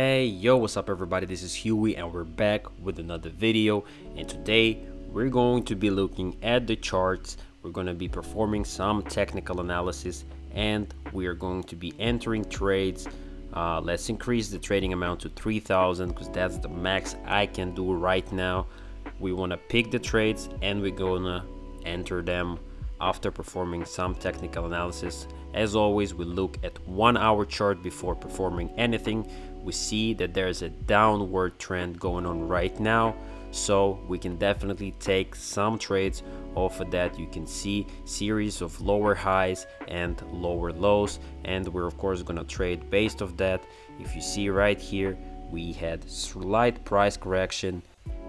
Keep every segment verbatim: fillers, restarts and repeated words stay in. Hey, yo, what's up everybody? This is Huey and we're back with another video, and today we're going to be looking at the charts. We're going to be performing some technical analysis and we are going to be entering trades. Uh, let's increase the trading amount to three thousand because that's the max I can do right now. We want to pick the trades and we're gonna enter them after performing some technical analysis. As always, we look at one hour chart before performing anything. We see that there's a downward trend going on right now, so we can definitely take some trades off of that. You can see series of lower highs and lower lows, and we're of course gonna trade based off that. If you see right here, we had slight price correction,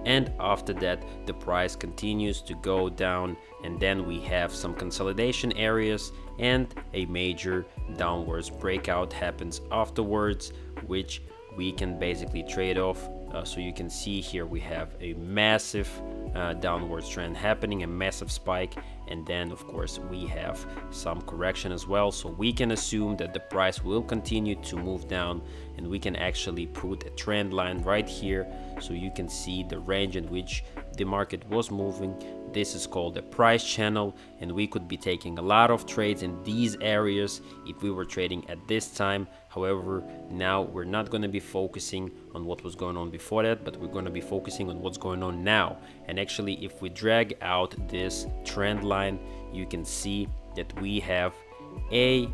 and after that the price continues to go down, and then we have some consolidation areas and a major downwards breakout happens afterwards, which we can basically trade off. Uh, so you can see here we have a massive uh, downwards trend happening, a massive spike, and then of course we have some correction as well, so we can assume that the price will continue to move down, and we can actually put a trend line right here so you can see the range in which the market was moving. This is called a price channel, and we could be taking a lot of trades in these areas if we were trading at this time. However, now we're not going to be focusing on what was going on before that, but we're going to be focusing on what's going on now. And actually, if we drag out this trend line, you can see that we have a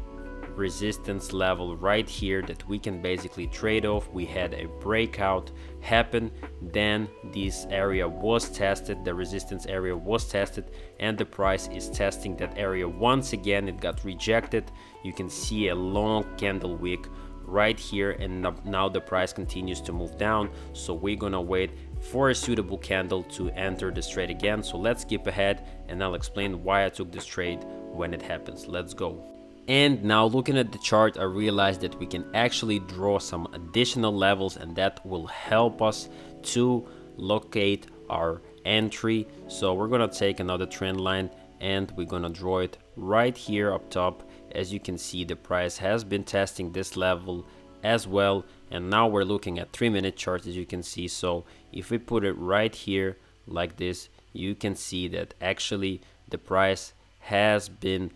resistance level right here that we can basically trade off. We had a breakout happen, then this area was tested, the resistance area was tested, and the price is testing that area once again. It got rejected. You can see a long candle wick right here, and now the price continues to move down, so we're gonna wait for a suitable candle to enter this trade again. So let's skip ahead and I'll explain why I took this trade when it happens. Let's go. And now looking at the chart, I realized that we can actually draw some additional levels, and that will help us to locate our entry. So we're gonna take another trend line and we're gonna draw it right here up top. As you can see, the price has been testing this level as well, and now we're looking at three minute charts, as you can see. So if we put it right here like this, you can see that actually the price has been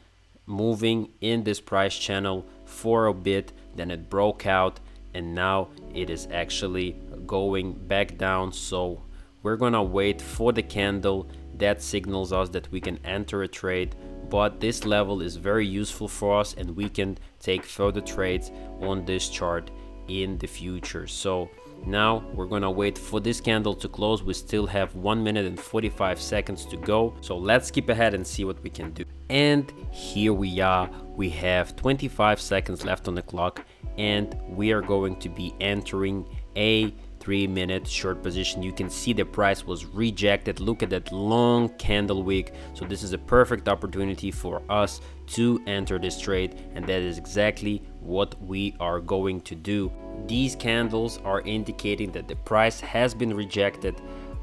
moving in this price channel for a bit, then it broke out, and now it is actually going back down. So we're gonna wait for the candle that signals us that we can enter a trade, but this level is very useful for us and we can take further trades on this chart in the future. So now we're gonna wait for this candle to close. We still have one minute and forty-five seconds to go, so let's skip ahead and see what we can do. And here we are, we have twenty-five seconds left on the clock, and we are going to be entering a three minute short position. You can see the price was rejected. Look at that long candle wick. So this is a perfect opportunity for us to enter this trade, and that is exactly what we are going to do. These candles are indicating that the price has been rejected.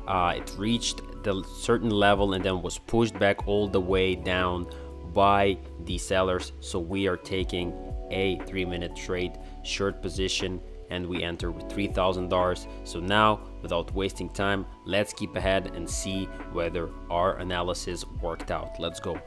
Uh, it reached the certain level and then was pushed back all the way down by the sellers, so we are taking a three minute trade short position, and we enter with three thousand dollars. So now, without wasting time, let's skip ahead and see whether our analysis worked out. Let's go.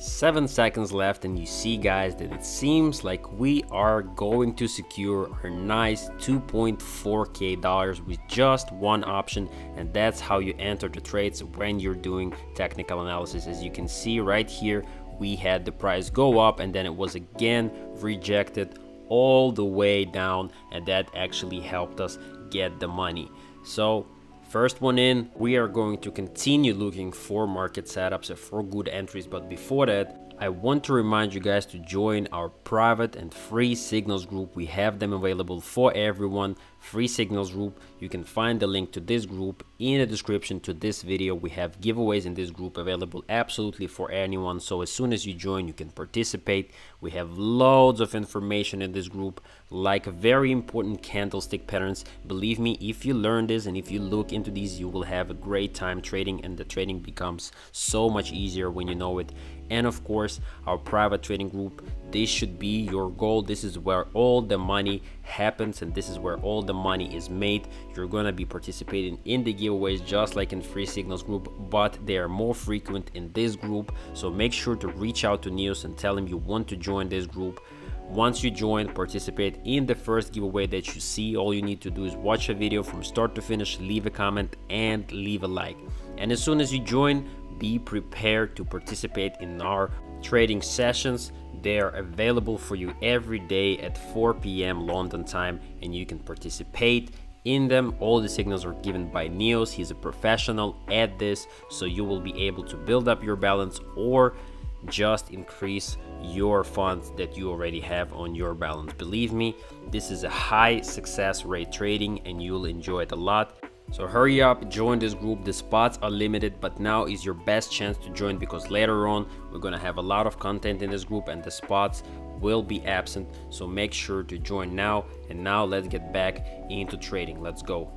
Seven seconds left, and you see guys that it seems like we are going to secure our nice two point four K dollars with just one option, and that's how you enter the trades when you're doing technical analysis. As you can see right here, we had the price go up and then it was again rejected all the way down, and that actually helped us get the money. So First one in, we are going to continue looking for market setups and for good entries, but before that, I want to remind you guys to join our private and free signals group. We have them available for everyone. Free signals group. You can find the link to this group in the description to this video. We have giveaways in this group available absolutely for anyone. So as soon as you join, you can participate. We have loads of information in this group, like very important candlestick patterns. Believe me, if you learn this and if you look into these, you will have a great time trading, and the trading becomes so much easier when you know it. And of course, our private trading group, this should be your goal. This is where all the money happens, and this is where all the money is made. You're gonna be participating in the giveaways just like in free signals group, but they are more frequent in this group. So make sure to reach out to Niels and tell him you want to join this group. Once you join, participate in the first giveaway that you see. All you need to do is watch a video from start to finish, leave a comment and leave a like. And as soon as you join, be prepared to participate in our trading sessions. They are available for you every day at four P M London time, and you can participate in them. All the signals are given by Niels. He's a professional at this, so you will be able to build up your balance or just increase your funds that you already have on your balance. Believe me, this is a high success rate trading and you'll enjoy it a lot. So hurry up, join this group. The spots are limited, but now is your best chance to join, because later on we're gonna have a lot of content in this group and the spots will be absent. So make sure to join now. And now let's get back into trading. Let's go.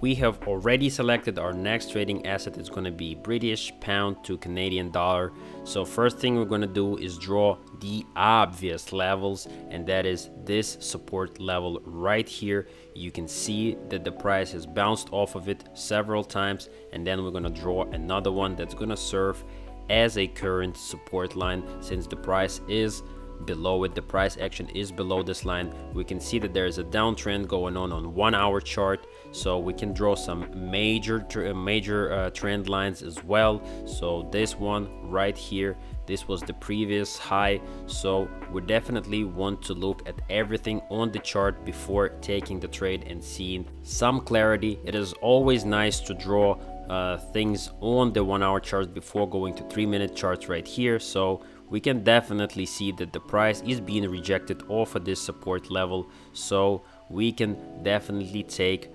We have already selected our next trading asset. It's gonna be British pound to Canadian dollar. So first thing we're gonna do is draw the obvious levels, and that is this support level right here. You can see that the price has bounced off of it several times, and then we're gonna draw another one that's gonna serve as a current support line. Since the price is below it, the price action is below this line, we can see that there is a downtrend going on on one hour chart. So we can draw some major major uh, trend lines as well. So this one right here, this was the previous high, so we definitely want to look at everything on the chart before taking the trade and seeing some clarity. It is always nice to draw uh, things on the one hour chart before going to three minute charts right here. So we can definitely see that the price is being rejected off of this support level, so we can definitely take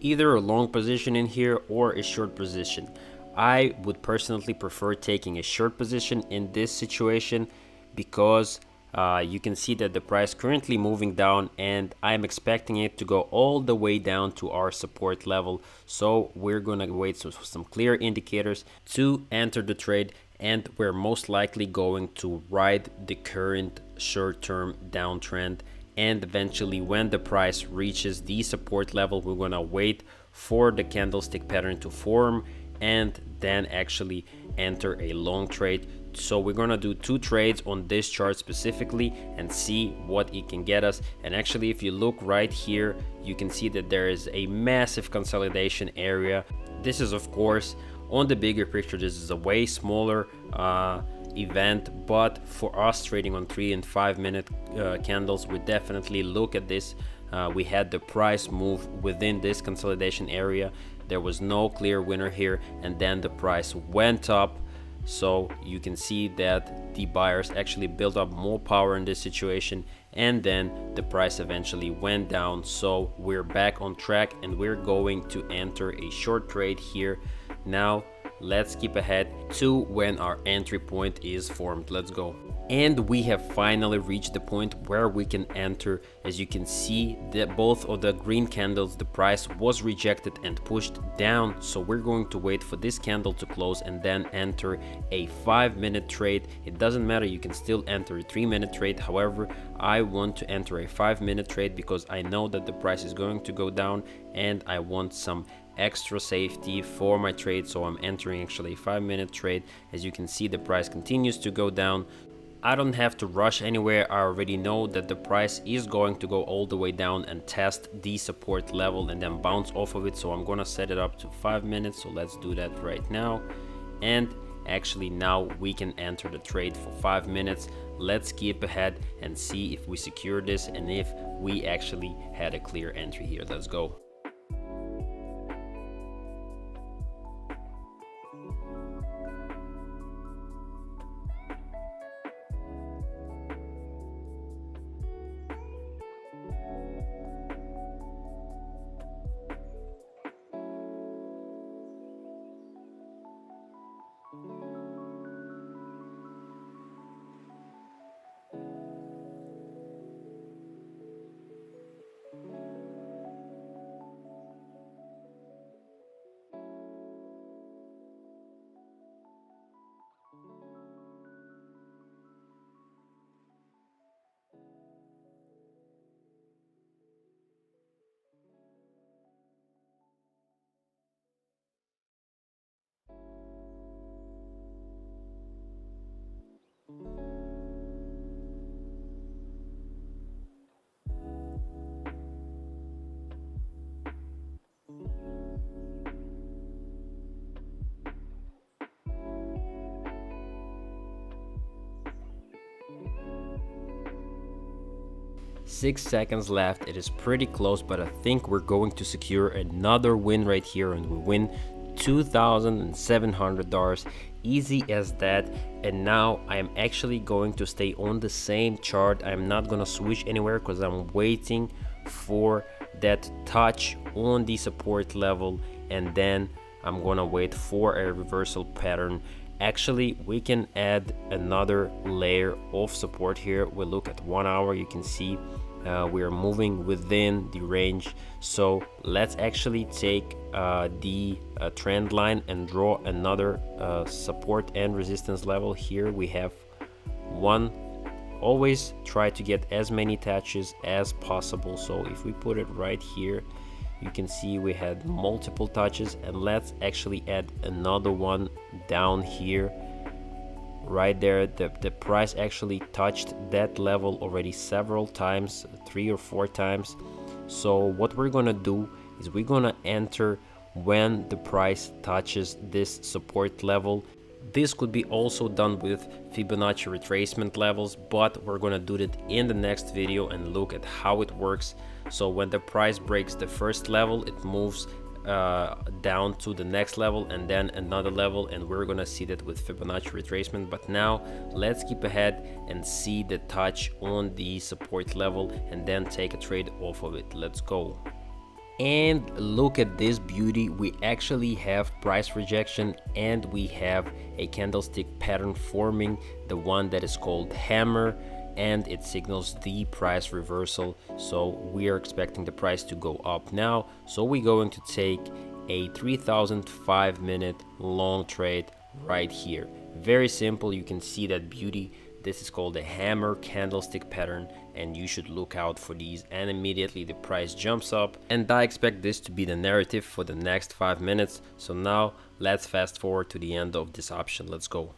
either a long position in here or a short position. I would personally prefer taking a short position in this situation, because uh, you can see that the price currently moving down, and I'm expecting it to go all the way down to our support level. So we're gonna wait for some clear indicators to enter the trade, and we're most likely going to ride the current short-term downtrend, and eventually when the price reaches the support level, we're gonna wait for the candlestick pattern to form and then actually enter a long trade. So we're gonna do two trades on this chart specifically and see what it can get us. And actually, if you look right here, you can see that there is a massive consolidation area. This is, of course, on the bigger picture, this is a way smaller uh, event, but for us trading on three and five minute uh, candles, we definitely look at this. Uh, we had the price move within this consolidation area. There was no clear winner here, and then the price went up. So you can see that the buyers actually built up more power in this situation, and then the price eventually went down. So we're back on track and we're going to enter a short trade here. Now let's skip ahead to when our entry point is formed. Let's go. And we have finally reached the point where we can enter. As you can see, that both of the green candles, the price was rejected and pushed down, so we're going to wait for this candle to close and then enter a five minute trade. It doesn't matter, you can still enter a three minute trade. However, I want to enter a five minute trade because I know that the price is going to go down and I want some extra safety for my trade. So I'm entering actually a five minute trade. As you can see, the price continues to go down. I don't have to rush anywhere. I already know that the price is going to go all the way down and test the support level and then bounce off of it. So I'm gonna set it up to five minutes. So let's do that right now. And actually now we can enter the trade for five minutes. Let's skip ahead and see if we secure this and if we actually had a clear entry here. Let's go. Six seconds left. It is pretty close, but I think we're going to secure another win right here, and we win two thousand seven hundred dollars, easy as that. And now I am actually going to stay on the same chart. I'm not gonna switch anywhere because I'm waiting for that touch on the support level, and then I'm gonna wait for a reversal pattern. Actually, we can add another layer of support here. We look at one hour, you can see uh, we are moving within the range, so let's actually take uh, the uh, trend line and draw another uh, support and resistance level. Here we have one. Always try to get as many touches as possible, so if we put it right here, you can see we had multiple touches. And let's actually add another one down here. Right there, the, the price actually touched that level already several times, three or four times. So what we're gonna do is we're gonna enter when the price touches this support level. This could be also done with Fibonacci retracement levels, but we're gonna do it in the next video and look at how it works. So when the price breaks the first level, it moves uh, down to the next level and then another level, and we're gonna see that with Fibonacci retracement. But now let's skip ahead and see the touch on the support level and then take a trade off of it. Let's go. And look at this beauty. We actually have price rejection and we have a candlestick pattern forming, the one that is called hammer, and it signals the price reversal. So we are expecting the price to go up now, so we're going to take a three thousand five minute long trade right here. Very simple. You can see that beauty. This is called a hammer candlestick pattern, and you should look out for these, and immediately the price jumps up. And I expect this to be the narrative for the next five minutes. So now let's fast forward to the end of this option. Let's go.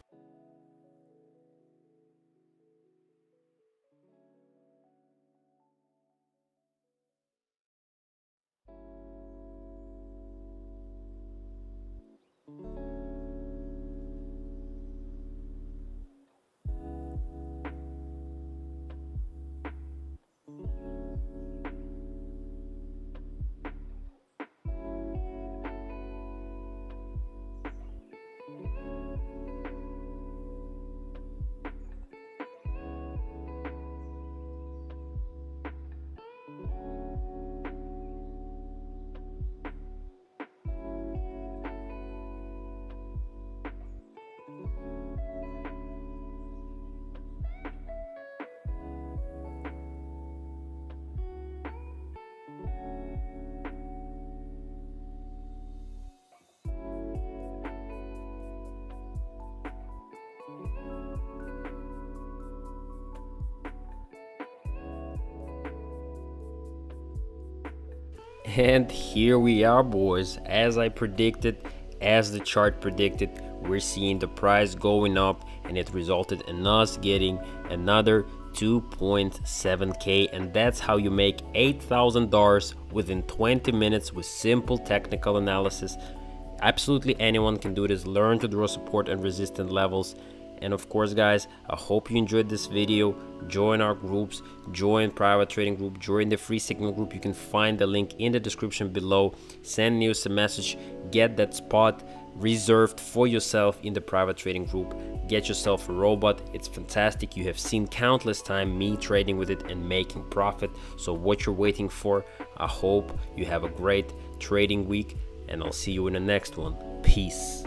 And here we are, boys. As I predicted, as the chart predicted, we're seeing the price going up, and it resulted in us getting another two point seven K. And that's how you make eight thousand dollars within twenty minutes with simple technical analysis. Absolutely anyone can do this. Learn to draw support and resistance levels. And of course, guys, I hope you enjoyed this video. Join our groups, join private trading group, join the free signal group. You can find the link in the description below. Send me a message, get that spot reserved for yourself in the private trading group. Get yourself a robot. It's fantastic. You have seen countless time me trading with it and making profit. So what you're waiting for? I hope you have a great trading week, and I'll see you in the next one. Peace.